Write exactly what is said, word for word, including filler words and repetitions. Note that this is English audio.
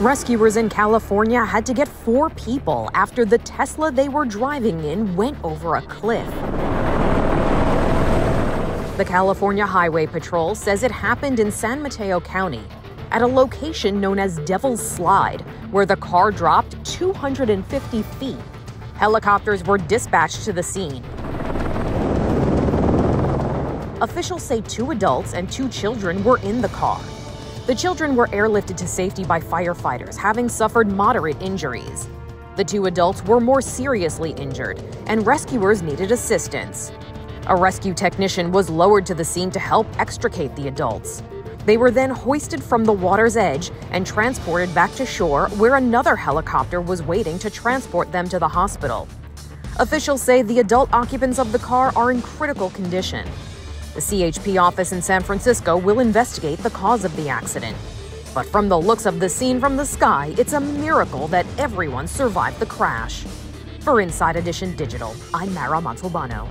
Rescuers in California had to get four people after the Tesla they were driving in went over a cliff. The California Highway Patrol says it happened in San Mateo County at a location known as Devil's Slide, where the car dropped two hundred fifty feet. Helicopters were dispatched to the scene. Officials say two adults and two children were in the car. The children were airlifted to safety by firefighters, having suffered moderate injuries. The two adults were more seriously injured, and rescuers needed assistance. A rescue technician was lowered to the scene to help extricate the adults. They were then hoisted from the water's edge and transported back to shore, where another helicopter was waiting to transport them to the hospital. Officials say the adult occupants of the car are in critical condition. The C H P office in San Francisco will investigate the cause of the accident. But from the looks of the scene from the sky, it's a miracle that everyone survived the crash. For Inside Edition Digital, I'm Mara Montalbano.